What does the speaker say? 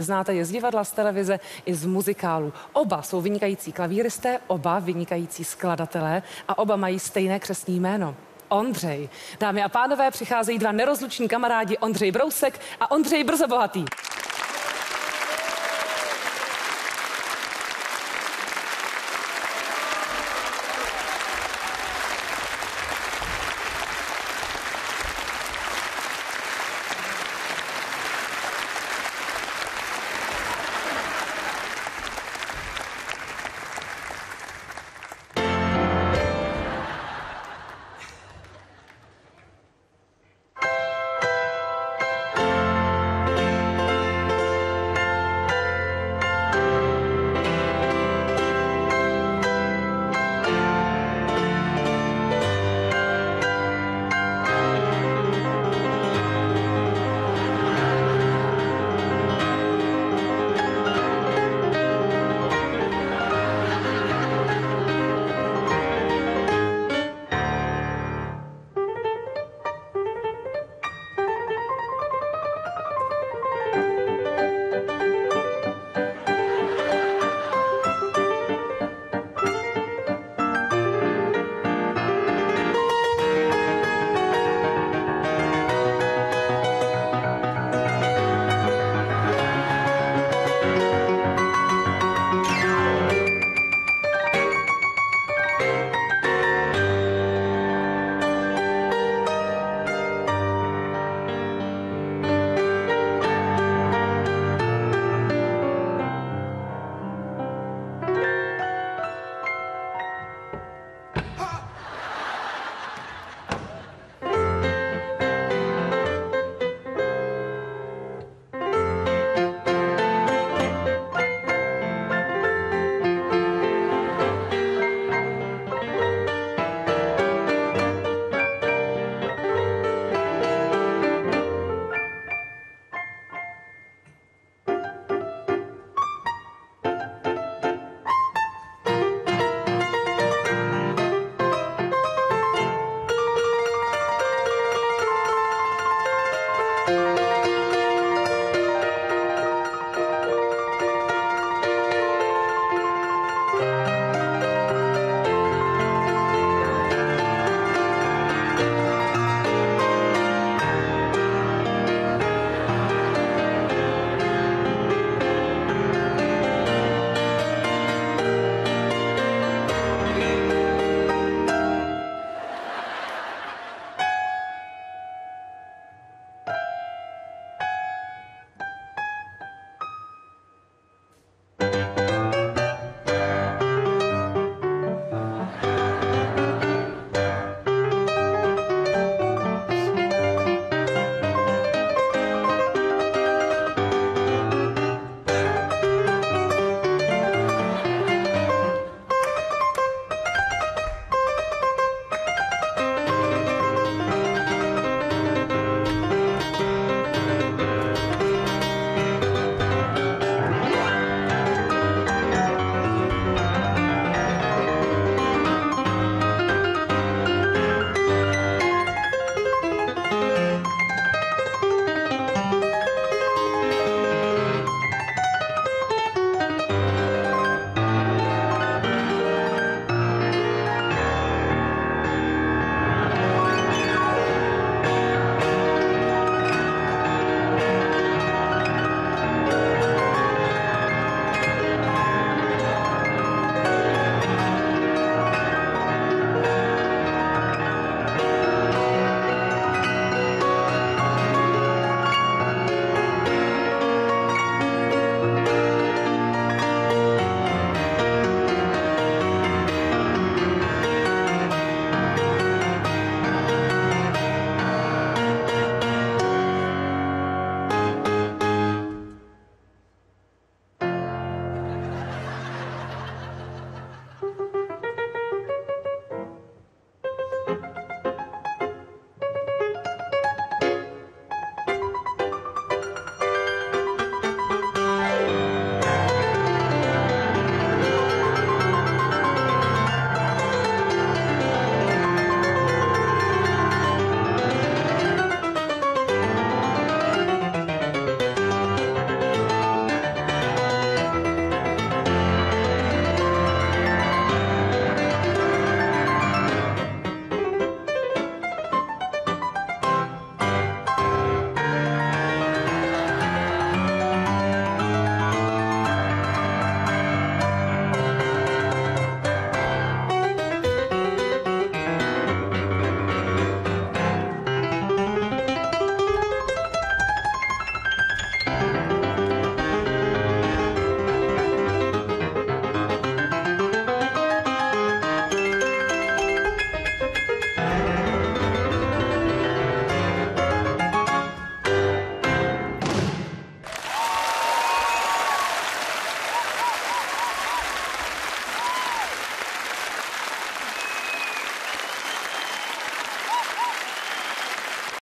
Znáte je z divadla, z televize i z muzikálu. Oba jsou vynikající klavíristé, oba vynikající skladatelé a oba mají stejné křestní jméno. Ondřej. Dámy a pánové, přicházejí dva nerozluční kamarádi Ondřej Brousek a Ondřej Brzobohatý.